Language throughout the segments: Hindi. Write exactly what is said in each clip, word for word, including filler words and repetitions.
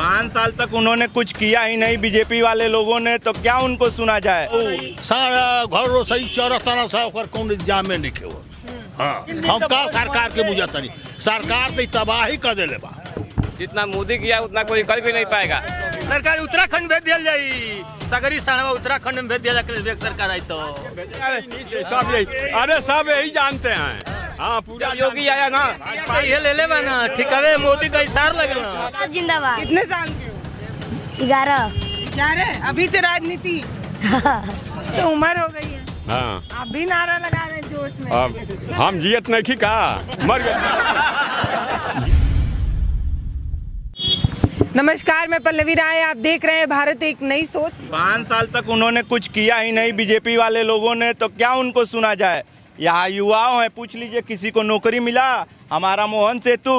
पाँच साल तक उन्होंने कुछ किया ही नहीं बीजेपी वाले लोगों ने, तो क्या उनको सुना जाए। सारा घर रो सही चौरा तारा साफ कर कौन इंतजाम में नहीं खेल। हाँ हम का सरकार के बुझा तनी, सरकार तो तबाही कर दे बा। जितना मोदी किया उतना कोई कर भी नहीं पाएगा। सरकार उत्तराखंड भेज दिया जाये, सगरी सानवा उत्तराखंड में भेज दिया जाए सरकार आई तो। अरे सब यही जानते हैं। हाँ पूरा योगी आया ना, ये ले ले ना ठीक है मोदी का इशार लगना। जिंदाबाद। कितने साल के? ग्यारह। ग्यारह अभी से राजनीति तो उम्र हो गई है। हाँ आप भी नारा लगा रहे जोश में। अब हम जियत नहीं की का मर गए। नमस्कार, मैं पल्लवी राय, आप देख रहे हैं भारत एक नई सोच। पाँच साल तक उन्होंने कुछ किया ही नहीं बीजेपी वाले लोगों ने, तो क्या उनको सुना जाए। यहाँ युवाओं हैं, पूछ लीजिए किसी को नौकरी मिला। हमारा मोहन सेतु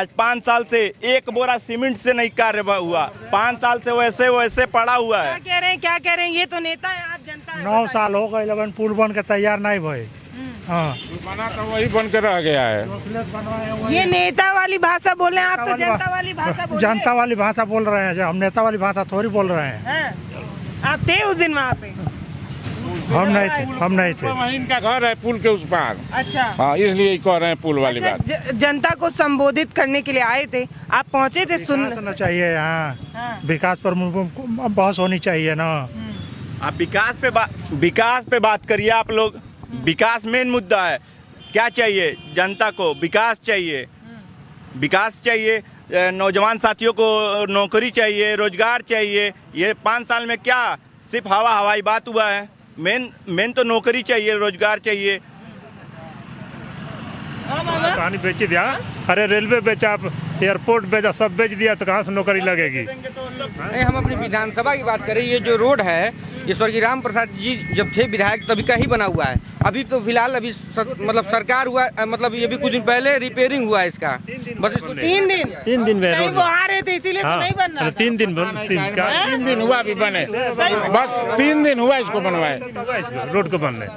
आज पाँच साल से एक बोरा सीमेंट से नहीं कार्य हुआ। पाँच साल से वैसे वैसे पड़ा हुआ है। क्या कह रहे हैं क्या कह रहे हैं ये तो नेता है, आप जनता है। नौ साल हो गए लेकिन पुल बन के तैयार नहीं भाई। हाँ बना तो वही बन के रह गया है। ये नेता वाली भाषा बोले आप तो जनता वाली भाषा बोल जनता वाली भाषा बोल रहे हैं। हम नेता वाली भाषा थोड़ी बोल रहे हैं। आप थे उस दिन वहाँ पे? हम नहीं थे, हम नहीं थे। इनका घर है पुल के उस पार। अच्छा। हाँ इसलिए कह रहे हैं पुल वाली बात। ज, जनता को संबोधित करने के लिए आए थे आप, पहुँचे थे। सुनना चाहिए यहाँ विकास पर बहस होनी चाहिए ना। आप विकास पे विकास पे बात करिए। आप लोग विकास मेन मुद्दा है। क्या चाहिए जनता को? विकास चाहिए, विकास चाहिए। नौजवान साथियों को नौकरी चाहिए, रोजगार चाहिए। ये पाँच साल में क्या सिर्फ हवा हवाई बात हुआ है। मेन मेन तो नौकरी चाहिए, रोजगार चाहिए। पानी बेची दिया, अरे रेलवे बेचा, आप एयरपोर्ट बेचा, सब बेच दिया तो कहाँ से नौकरी लगेगी। नहीं हम अपनी विधानसभा की बात करें। ये जो रोड है ये स्वर्गीय राम प्रसाद जी जब थे विधायक तभी का ही बना हुआ है। अभी तो फिलहाल अभी सर, मतलब सरकार हुआ मतलब ये भी कुछ दिन पहले रिपेयरिंग हुआ है इसका। बस तीन दिन तीन दिन में वो आ रहे थे इसीलिए तो नहीं बन रहा। तीन दिन तीन दिन हुआ अभी बने, बस तीन दिन हुआ इसको बनवाए, रोड को बनने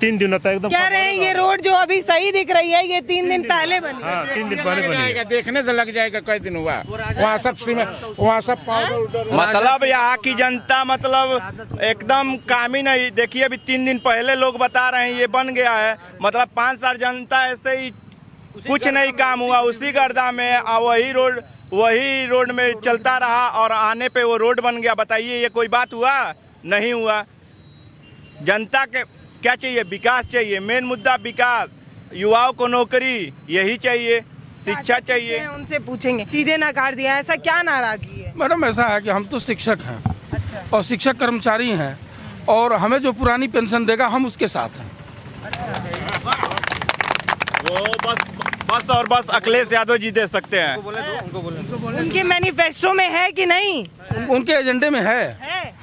तीन दिन होता है एकदम। क्या रहे ये रोड जो अभी सही दिख रही है ये तीन दिन पहले बनी। हाँ तीन दिन पहले बनी, देखने से लग जाएगा कई दिन हुआ। वहाँ सब वहाँ सब मतलब यहाँ की जनता मतलब एकदम काम ही नहीं। देखिए अभी तीन दिन पहले लोग बता रहे हैं ये बन गया है, मतलब पाँच साल जनता ऐसे ही कुछ नहीं काम हुआ उसी गर्दा में, वही रोड वही रोड में चलता रहा और आने पे वो रोड बन गया। बताइए ये कोई बात हुआ? नहीं हुआ। जनता के क्या चाहिए? विकास चाहिए, मेन मुद्दा विकास। युवाओं को नौकरी यही चाहिए, शिक्षा चाहिए। उनसे पूछेंगे सीधे नकार दिया, ऐसा क्या नाराजगी है? मैडम ऐसा है कि हम तो शिक्षक हैं। अच्छा। और शिक्षक कर्मचारी हैं और हमें जो पुरानी पेंशन देगा हम उसके साथ हैं। अच्छा। वो बस बस और बस अखिलेश यादव जी दे सकते हैं। उनको बोले, उनको बोले, उनको बोले। उनके मैनिफेस्टो में है कि नहीं? उनके एजेंडे में है।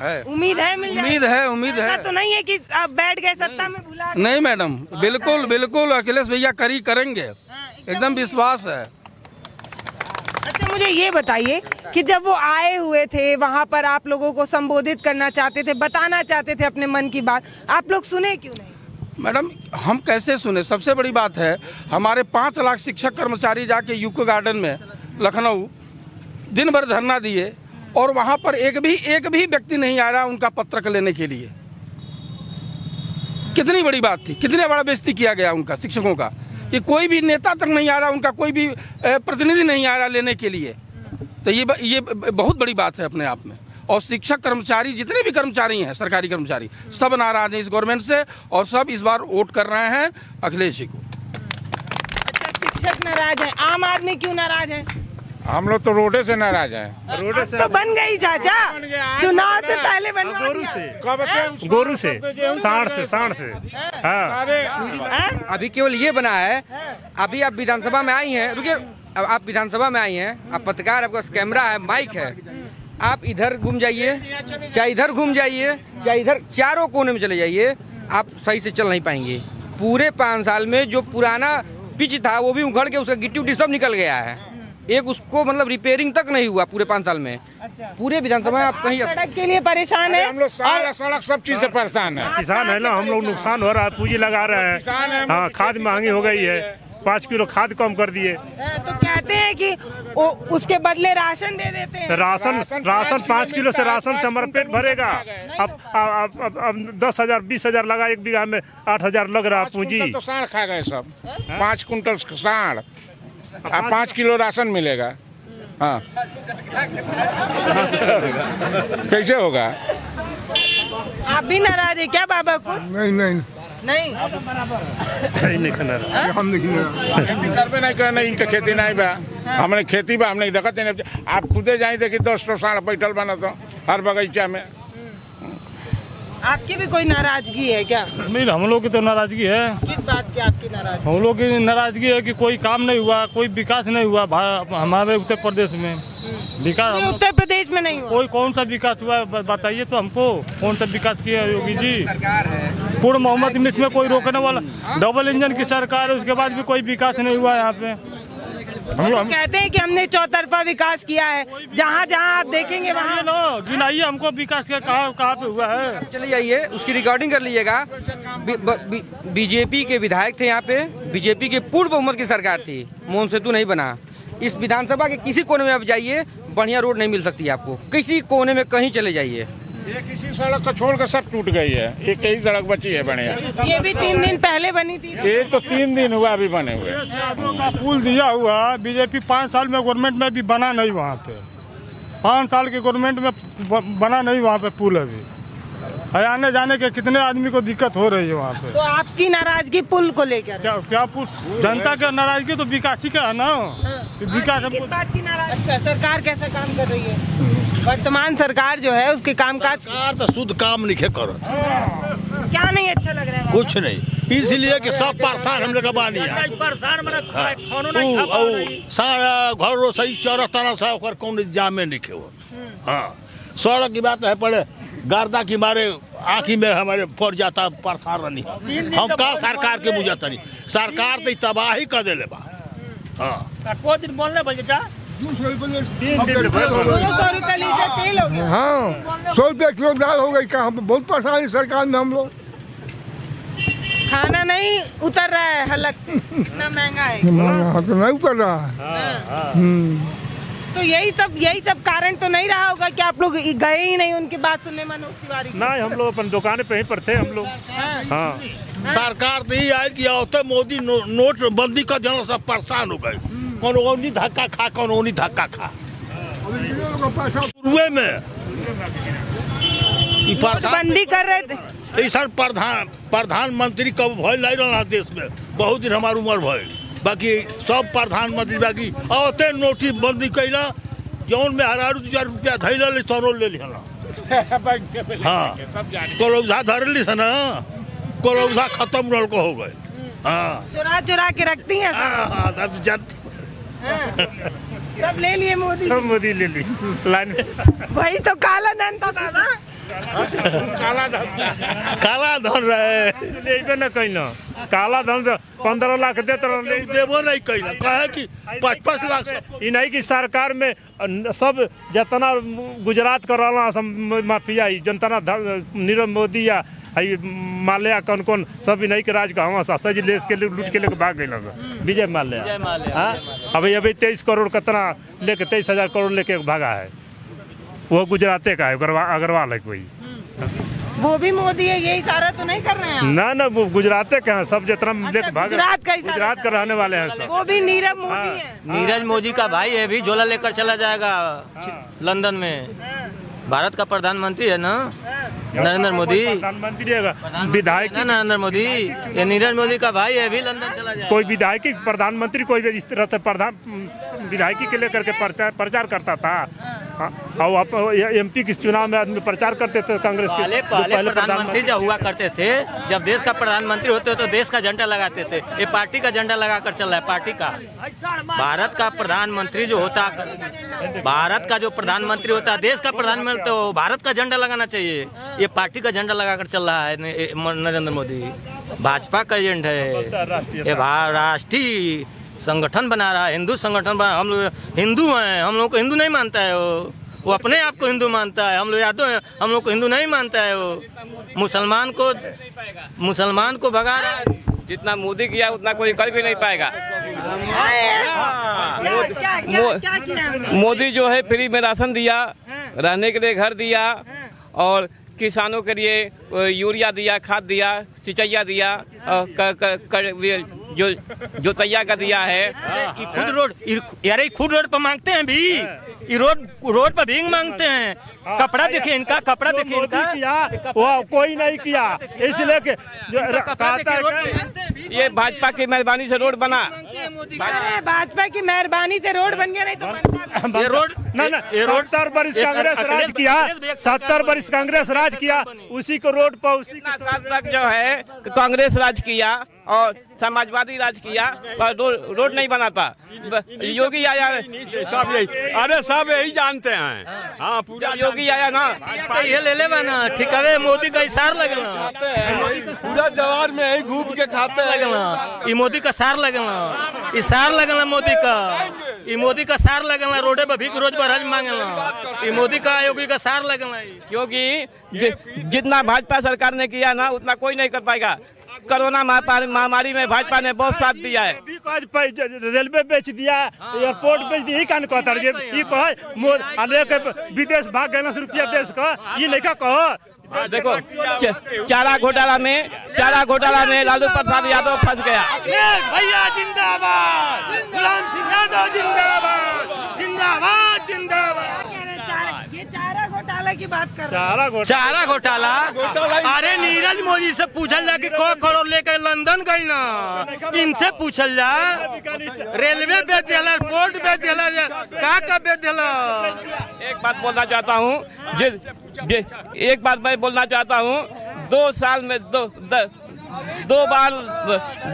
है। उम्मीद है मिल उम्मीद है उम्मीद है तो नहीं है कि आप बैठ गए सत्ता में भुला। नहीं मैडम बिल्कुल बिल्कुल अखिलेश भैया करी करेंगे, एकदम विश्वास है। अच्छा मुझे ये बताइए कि जब वो आए हुए थे वहाँ पर आप लोगों को संबोधित करना चाहते थे, बताना चाहते थे अपने मन की बात, आप लोग सुने क्यों नहीं? मैडम हम कैसे सुने? सबसे बड़ी बात है हमारे पाँच लाख शिक्षक कर्मचारी जाके यूको गार्डन में लखनऊ दिन भर धरना दिए और वहाँ पर एक भी एक भी व्यक्ति नहीं आ रहा उनका पत्रक लेने के लिए। कितनी बड़ी बात थी, कितने बड़ा बेइज्जती किया गया उनका, शिक्षकों का। ये कोई भी नेता तक नहीं आ रहा, उनका कोई भी प्रतिनिधि नहीं आ रहा लेने के लिए। तो ये ये बहुत बड़ी बात है अपने आप में। और शिक्षक कर्मचारी जितने भी कर्मचारी हैं सरकारी कर्मचारी सब नाराज हैं इस गवर्नमेंट से और सब इस बार वोट कर रहे हैं अखिलेश जी को। अच्छा शिक्षक नाराज है, आम आदमी क्यों नाराज है? हम लोग तो रोडे से नाराज हैं। रोडे से तो बन गई चाचा, चुनाव से पहले बनवा दिया। गोरू से साढ़ से साढ़ से हाँ। अभी केवल ये बना है। अभी आप विधानसभा में आई हैं, रुकिए, अब आप विधानसभा में आई हैं, आप पत्रकार, आपका कैमरा है, माइक है, आप इधर घूम जाइए चाहे इधर घूम जाइए चाहे इधर, चारों कोने में चले जाइए, आप सही से चल नहीं पाएंगे। पूरे पाँच साल में जो पुराना पिच था वो भी उखड़ के उसका गिट्टी उट्टी सब निकल गया है। एक उसको मतलब रिपेयरिंग तक नहीं हुआ पूरे पाँच साल में। अच्छा। पूरे विधानसभा में आप कहीं सड़क के लिए परेशान है, हम लोग सारा सड़क सब चीज से परेशान है। किसान है ना, हम लोग नुकसान हो रहा है, पूंजी लगा रहे हैं। हाँ खाद महंगी हो गई है, पाँच किलो खाद कम कर दिए। तो क्या करते हैं कि ओ, उसके बदले राशन दे देते हैं। राशन राशन पाँच किलो से राशन समर्पित भरेगा। अब अब अब अब दस हजार बीस हजार लगा एक बीघा में, आठ हजार लग रहा पूंजी। तो साढ़ खा गए सब, पाँच कुंटल साढ़, अब पाँच किलो राशन मिलेगा। हाँ कैसे होगा? आप भी नाराज है क्या बाबा? कुछ नहीं नहीं नहीं नहीं हम नहीं इनके खेती नहीं बा। हमने खेती बा, हमने देखते नहीं। आप खुदे जाए देखिए दस सौ साल बैठल बना तो हर बगीचा में। आपकी भी कोई नाराजगी है क्या? नहीं, हम लोग की तो नाराजगी है। किस बात की आपकी नाराजगी? हम लोग की नाराजगी है कि कोई काम नहीं हुआ, कोई विकास नहीं हुआ हमारे उत्तर प्रदेश में। विकास उत्तर प्रदेश में नहीं हुआ। कोई कौन सा विकास हुआ बताइए तो हमको, कौन सा विकास किया योगी जी? सरकार है पूर्ण मोहम्मद मिस में कोई रोकने वाला, डबल इंजन की सरकार है, उसके बाद भी कोई विकास नहीं हुआ यहाँ पे। हम लोग कहते हैं कि हमने चौतरफा विकास किया है, जहाँ जहाँ आप देखेंगे वहाँ। नो गिनाइए हमको विकास का कहाँ कहाँ पे हुआ है। चले जाइए उसकी रिकॉर्डिंग कर लीजिएगा। बीजेपी के विधायक थे यहाँ पे, बीजेपी के पूर्व बहुमत की सरकार थी, मौन सेतु नहीं बना। इस विधानसभा के किसी कोने में आप जाइए बढ़िया रोड नहीं मिल सकती आपको, किसी कोने में कहीं चले जाइए। ये किसी सड़क को छोड़ कर सब टूट गई है, एक ही सड़क बची है बढ़िया। ये भी तीन दिन पहले बनी थी, ये तो तीन दिन हुआ अभी बने हुए। पुल दिया हुआ बीजेपी पाँच साल में गवर्नमेंट में भी बना नहीं वहाँ पे, पाँच साल के गवर्नमेंट में बना नहीं वहाँ पे पुल। अभी आने जाने के कितने आदमी को दिक्कत हो रही है वहाँ पे। तो आपकी नाराजगी पुल को लेकर? क्या क्या पुल? जनता का नाराजगी तो विकास ही का है ना। विकास की नाराज सरकार कैसा काम कर रही है? वर्तमान सरकार जो है उसके कामकाज तो शुद्ध काम नहीं है। करो क्या नहीं अच्छा लग रहा है? कुछ नहीं, इसीलिए कि सब परेशान हम लोग बानी सारा घर रो सही चौरा तारा सा कौन जामे नहीं खे। हाँ सड़क की बात है, पड़े गर्दा की मारे आँखी में हमारे फर जाता परेशान रहनी। हम का सरकार के बुझाता नहीं, सरकार तो तबाही कर दिले बा। हाँ दिन बोलने बजा तेल हो गया। हाँ सौ रुपया किलो दाल हो गई, कहाँ बहुत परेशानी सरकार में। हम लोग खाना नहीं उतर रहा है, हलक से इतना महंगा है तो नहीं उतर रहा है। तो यही सब यही सब कारण तो नहीं रहा होगा कि आप लोग गए ही नहीं उनकी बात सुनने मनोज तिवारी? नहीं, हम लोग अपन दुकान पे ही पर थे हम लोग। हाँ सरकार नहीं आई कि आओ मोदी नोट बंदी का जन सब परेशान हो गए। कौन धक्का खा कौन धक्का खा शुरू में बंदी कर रहे थे। ऐसा प्रधान प्रधानमंत्री कब भय नहीं रहा देश में, बहुत दिन हमारी उम्र भय। बाकी सब प्रधानमंत्री बाकी औते नोटिस बंदी कैला जौन में हजारों दो हजार रुपया धैला ले सौ ले लिया। हाँ कोलौझा धर ली से ना, कोलौझा खत्म रोल को हो गए। हाँ चुरा चुरा के रखती है सब ले लिए मोदी, सब मोदी ले ली लाइन। वही तो काला धन था बाबा, काला धन काला धन रहे न कहीं ना। काला धन से पंद्रह लाख देते देवो नहीं कहीं ना, कहे कि पचपन लाख इन नहीं की सरकार में सब जितना गुजरात कर रहा माफिया जनता नीरव मोदी या माल्या कौन कौन सब इन्हीं के राज का हवा सा लेस के लूट के लेके भाग गए विजय माल्या। हाँ अभी अभी तेईस करोड़ कितना लेके तेईस हजार करोड़ लेके भागा है, वो गुजराते का है अग्रवाल है कोई, वो भी मोदी है। यही सारा तो नहीं कर रहे हैं ना ना, वो गुजराते के हैं सब जितना लेके भाग, गुजरात का गुजरात का रहने वाले हैं सब। वो भी नीरव मोदी है, नीरज मोदी का भाई है, भी झोला लेकर चला जाएगा लंदन में। भारत का प्रधानमंत्री है ना नरेंद्र मोदी, प्रधानमंत्री विधायक ना नरेंद्र मोदी, ये नीरज मोदी का भाई है भी लंदन चला जाए। कोई विधायक प्रधानमंत्री कोई इस तरह से प्रधान विधायकी के लेकर के प्रचार प्रचार करता था। और एम पी के चुनाव में आदमी प्रचार करते थे कांग्रेस के। पहले पहले प्रधानमंत्री जब हुआ करते थे, जब देश का प्रधानमंत्री होते तो देश का झंडा लगाते थे, ये पार्टी का झंडा लगाकर चल रहा है पार्टी का। भारत का प्रधानमंत्री जो होता, भारत का जो प्रधानमंत्री होता देश का प्रधानमंत्री, तो भारत का झंडा लगाना चाहिए, ये पार्टी का झंडा लगाकर चल रहा है नरेंद्र मोदी। भाजपा का एजेंट है, ये राष्ट्रीय संगठन बना रहा है, हिंदू संगठन बना। हम लोग हिंदू हैं, हम लोग को हिंदू नहीं मानता है वो, वो अपने आप को हिंदू मानता है। हम लोग यादव हैं, हम लोग को हिंदू नहीं मानता है वो। मुसलमान को मुसलमान को भगा रहा है। जितना मोदी किया उतना कोई कर भी नहीं पाएगा। मोदी जो है फ्री में राशन दिया, रहने के लिए घर दिया, और किसानों के लिए यूरिया दिया, खाद दिया, सिंचाइया दिया, और कर, कर, कर, जो जो तैयार कर दिया है। ये खुद रोड यारे खुद रोड पर मांगते हैं भी, ये रोड रोड पर भींग मांगते हैं। कपड़ा देखे इनका, कपड़ा देखे इनका, वो कोई नहीं किया, इसलिए के ये भाजपा की मेहरबानी से रोड बना। भाजपा की मेहरबानी से रोड बन गया, नहीं तो ये रोड ना ना सत्तर वर्ष कांग्रेस राज किया, सत्तर वर्ष कांग्रेस राज किया, उसी को रोड पर उसी तक जो है कांग्रेस राज किया और समाजवादी राज किया, पर रोड नहीं बनाता। योगी आया, सब यही, अरे सब यही जानते हैं। हाँ, पूरा योगी आया ना, ये ले ले बना ठीक है, मोदी का इशार लगना, पूरा जवार में यही घूम के खाते लगना, ये मोदी का सार लगना, इशार लगना मोदी का, ये मोदी का सार लगना, रोडे पर भीख रोज पर हज मांगना, ये मोदी का योगी का सार लगना। क्योंकि जितना भाजपा सरकार ने किया ना उतना कोई नहीं कर पाएगा। कोरोना महामारी में भाजपा ने बहुत साथ दिया है, रेलवे बेच दिया, एयरपोर्ट बेच दिया, विदेश भाग गए रुपया देश का, ये लेखा कहो। देखो चारा घोटाला में चारा घोटाला में लालू प्रसाद यादव फंस गया। भैया जिंदाबाद, गुलाम सिंह यादव जिंदाबाद, जिंदाबाद जिंदाबाद। घोटाला की बात कर, चारा घोटाला, अरे नीरज मोदी से पूछल जा कि कौ करोड़ लेकर लंदन गई ना, इनसे पूछल जा, रेलवे बेच दिला, एयरपोर्ट बेच दिला, का का बेच दिला। एक बात बोलना चाहता हूँ, एक बात मैं बोलना चाहता हूँ, दो साल में दो दो बार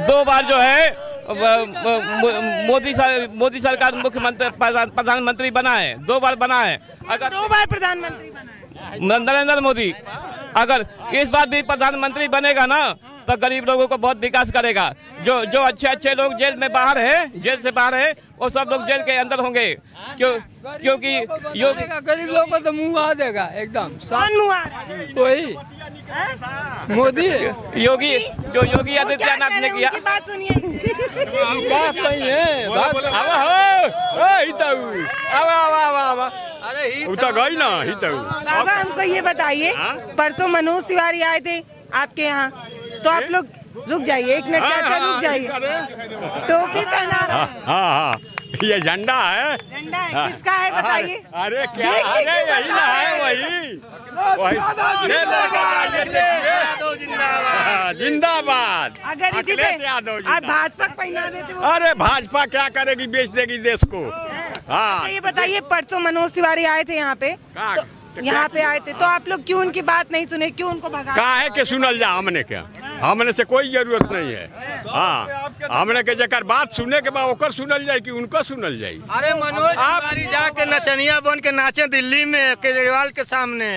दो बार जो है मोदी सर, मोदी सरकार मुख्यमंत्री प्रधानमंत्री बना है, दो बार बना है, अगर दो बार प्रधानमंत्री बना है नरेंद्र मोदी, अगर इस बार भी प्रधानमंत्री बनेगा ना तो गरीब लोगों को बहुत विकास करेगा। जो जो अच्छे अच्छे लोग जेल में बाहर है, जेल से बाहर है, वो सब लोग जेल के अंदर होंगे। क्यों क्योंकि गरीब लोगों को तो मुँह आ देगा एकदम, तो ही मोदी योगी जो योगी आदित्यनाथ ने किया। बात सुनिए, अरे गई ना बाबा, हमको ये बताइए, परसों मनोज तिवारी आए थे आपके यहाँ, तो आप लोग रुक जाइए एक मिनट, चाचा रुक जाइए, टोपी पहना रहा है। हाँ हाँ, ये झंडा है, झंडा है, किसका है बताइए? अरे क्या, अरे यही ना है, वही जिंदाबाद। अगर इसी पे आप भाजपा पहना देते, अरे भाजपा क्या करेगी, बेच देगी देश को। हाँ ये बताइए, परसों मनोज तिवारी आए थे यहाँ पे, यहाँ पे आए थे, तो आप लोग क्यों उनकी बात नहीं सुने, क्यों उनको भगा? का है कि सुनल जा, हमने क्या, हमने से कोई जरूरत नहीं है। हाँ, हमने के जकर बात सुने के बाद ओकर सुनल जाए कि उनको सुनल जाए। अरे मनोज तिवारी जाके नचनिया बन के नाचे दिल्ली में केजरीवाल के सामने,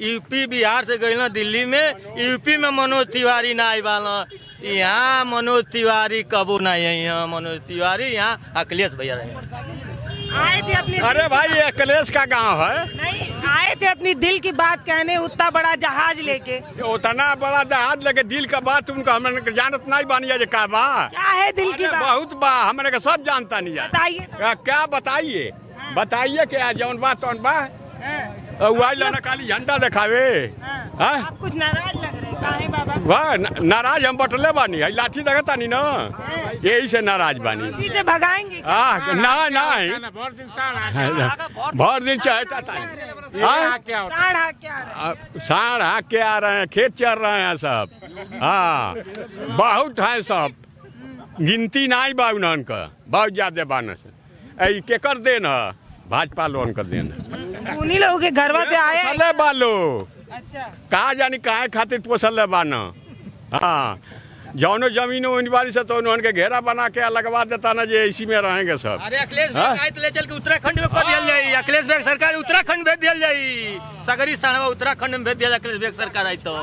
यूपी बिहार से गए ना दिल्ली में, यूपी में मनोज तिवारी ना आई वाला, यहाँ मनोज तिवारी कबो ना आई, यहाँ मनोज तिवारी, यहाँ अखिलेश भैया रहे आए थे अपने, अरे भाई ये अखिलेश का गांव है, नहीं आए थे अपनी दिल की बात कहने, उतना बड़ा जहाज लेके, उतना बड़ा जहाज लेके दिल का बात उनका हमने जानत नहीं बानिया जे का बा, क्या है दिल की बात, बहुत बा, हमने का सब जानता नहीं यार, बताइए क्या, बताइए बताइए क्या जौन बा तौन बा, खाली झंडा दिखावे। आप कुछ नाराज लग रहे काहे बाबा? वाह नाराज हम बटले बानी, लाठी दगतानी ना, यही से नाराज बानी, से भगाएंगे ना ना, बहुत दिन बहुत दिन चाहता था, साढ़ हाक के आ रहे हैं, खेत चल रहे हैं सब। हाँ बहुत है, सब गिनती नहीं बा उन्हन का, बहुत ज्यादा बान के कर देन है, भाजपा लोन कर देन है, उन्हीं लोगों के घरवा से आया है बालो। अच्छा कहा जानी काहे खातिर पोसल बाना। हाँ जौनो जमीन से तो उन्होंने घेरा बना के लगवा देता ना, जे इसी में रहेंगे सब। अरे अखिलेश ले चल के उत्तराखंड में कर दिया जाये, अखिलेश बेग सरकार उत्तराखंड भेज दिया जाये, सगरी साहब उत्तराखंड में भेज दिया, अखिलेश बेग सरकार आई तो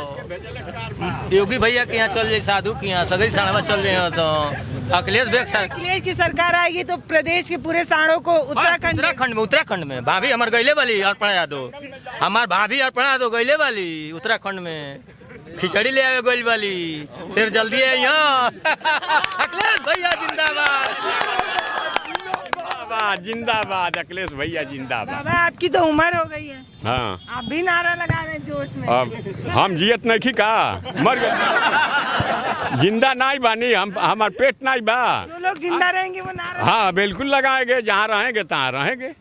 योगी भैया के यहाँ चल जाये, साधु के यहाँ सगरी साहब चल रहे, तो अखिलेश बेग सरकार, अखिलेश की सरकार आएगी तो प्रदेश के पूरे साड़ों को उत्तराखंड उत्तराखंड में, उत्तराखंड में भाभी हमारे गैले वाली अर्पणा यादव, हमारे भाभी अर्पणा यादव गैले वाली उत्तराखंड में, खिचड़ी ले आवे गोल वाली, फिर जल्दी है यहाँ। अखिलेश भैया जिंदाबाद, जिंदाबाद अखिलेश भैया जिंदाबाद। आपकी तो उम्र हो गई है। हाँ, आप भी नारा लगा रहे हैं जोश में। अब हम जियत नहीं का मर गए, जिंदा नहीं बानी हम, हमारे पेट नहीं बा। जो लोग जिंदा रहेंगे वो नारा। हाँ बिल्कुल लगाएंगे, जहाँ रहेंगे तहाँ रहेंगे।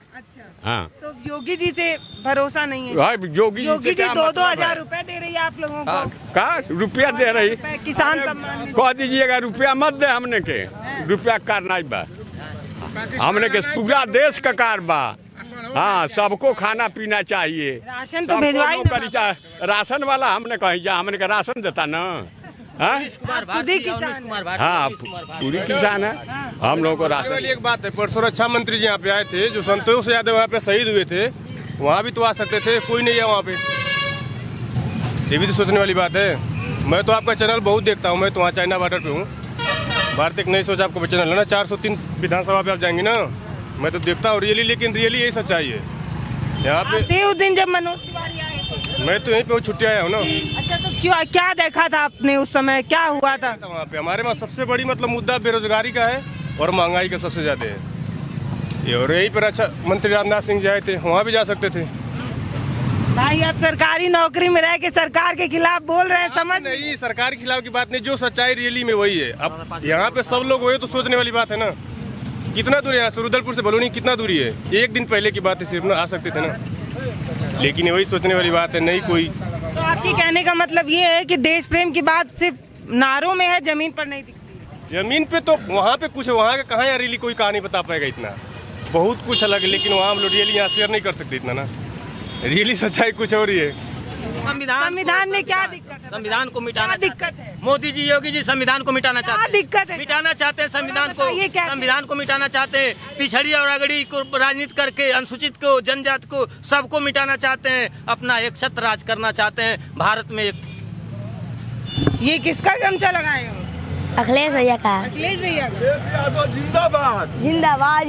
हाँ। तो योगी जी से भरोसा नहीं है। योगी, योगी जी दो दो हजार रूपए दे रही है आप लोगों को। का रुपया दे रही किसान सम्मान, कह दीजिएगा रुपया मत दे। हमने के रुपया कार नहीं बा, हमने के पूरा देश का कार बा। हाँ सबको खाना पीना चाहिए, राशन तो भेजवाई ना। राशन वाला हमने कही जा, हमने का राशन देता ना। हाँ पूरी किसान है हम लोगों को राशन। एक बात है, परसों रक्षा मंत्री जी यहाँ पे आए थे, जो संतोष यादव यहाँ पे शहीद हुए थे, वहाँ भी तो आ सकते थे, कोई नहीं है वहाँ पे। ये भी तो सोचने वाली बात है। मैं तो आपका चैनल बहुत देखता हूँ, मैं तो वहाँ चाइना बॉर्डर पे हूँ, भारत एक नई सोच आपका चैनल है ना, चार सौ तीन विधानसभा पे आप जाएंगे ना, मैं तो देखता हूँ रियली। लेकिन रियली यही सच्चाई है यहाँ पे। उस दिन जब मनोज तिवारी आए, मैं तो यहीं पे छुट्टी आया हूँ ना। अच्छा तो क्यों, क्या देखा था आपने उस समय, क्या हुआ था वहाँ पे? हमारे वहाँ सबसे बड़ी मतलब मुद्दा बेरोजगारी का है और महंगाई का सबसे ज्यादा है। और यहीं पर अच्छा मंत्री राजनाथ सिंह जी आए थे, वहाँ भी जा सकते थे भाई। आप सरकारी नौकरी में रह के सरकार के खिलाफ बोल रहे हैं, समझ नहीं। सरकार के खिलाफ की बात नहीं, जो सच्चाई रियली में वही है। अब यहाँ पे सब लोग वही तो सोचने वाली बात है ना। कितना दूर है यहाँ से, रुद्रपुर से बलोनी कितना दूरी है? एक दिन पहले की बात है सिर्फ ना, आ सकते थे ना। लेकिन वही सोचने वाली बात है, नहीं कोई। तो आपके कहने का मतलब ये है कि देश प्रेम की बात सिर्फ नारों में है, जमीन पर नहीं दिखती। जमीन पे तो वहाँ पे कुछ, वहाँ का कहाँ रियली कोई कहानी बता पाएगा इतना। बहुत कुछ अलग है, लेकिन वहाँ हम लोग रियली यहाँ शेयर नहीं कर सकते इतना ना। रियली सच्चाई कुछ और ही है। संविधान में क्या दिक्कत है? संविधान को मिटाना दिक्कत है। मोदी जी योगी जी संविधान को मिटाना चाहते हैं। दिक्कत है, मिटाना चाहते हैं संविधान को। संविधान को मिटाना चाहते हैं, पिछड़ी और अगड़ी को राजनीति करके अनुसूचित को, जनजाति को, सबको मिटाना चाहते हैं। अपना एक छत्र राज करना चाहते हैं भारत में। एक ये किसका गमछा लगाए हो? अखिलेश भैया का। अखिलेश भैया जिंदाबाद, जिंदाबाद, जिंदाबाद,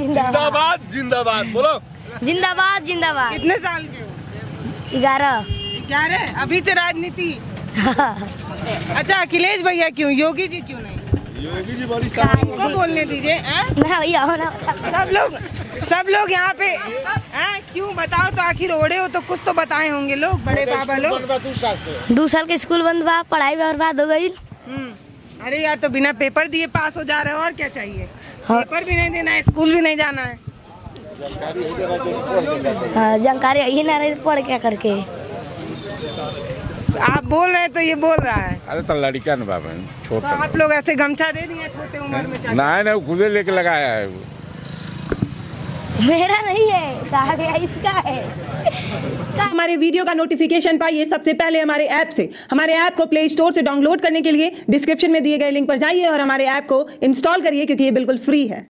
जिंदाबाद बोलो, जिंदाबाद, जिंदाबाद। कितने साल के हो? ग्यारह। ग्यारह अभी से राजनीति। अच्छा अखिलेश भैया क्यों, योगी जी क्यों नहीं? योगी जी बड़ी को बोलने दीजिए भैया। सब लोग सब लोग यहाँ पे आ, क्यों बताओ तो, आखिर ओढ़े हो तो कुछ तो बताए होंगे लोग, बड़े बाबा लोग। दो साल के स्कूल बंद बा, पढ़ाई बर्बाद हो गई। अरे यार तो बिना पेपर दिए पास हो जा रहे हो, और क्या चाहिए? पेपर भी नहीं देना है, स्कूल भी नहीं जाना है। जानकारी यही ना रही, पढ़ क्या करके आप बोल रहे हैं तो ये बोल रहा है। अरे तो लड़का ना बाबा, छोटा। तो आप लोग ऐसे गमछा दे दिया छोटे उम्र में? नहीं नहीं, नहीं खुदे लेके लगाया है वो। मेरा नहीं है, इसका है। हमारे वीडियो का नोटिफिकेशन पाइए सबसे पहले हमारे ऐप से। हमारे ऐप को प्ले स्टोर से डाउनलोड करने के लिए डिस्क्रिप्शन में दिए गए लिंक पर जाइए और हमारे ऐप को इंस्टॉल करिए, क्योंकि ये बिल्कुल फ्री है।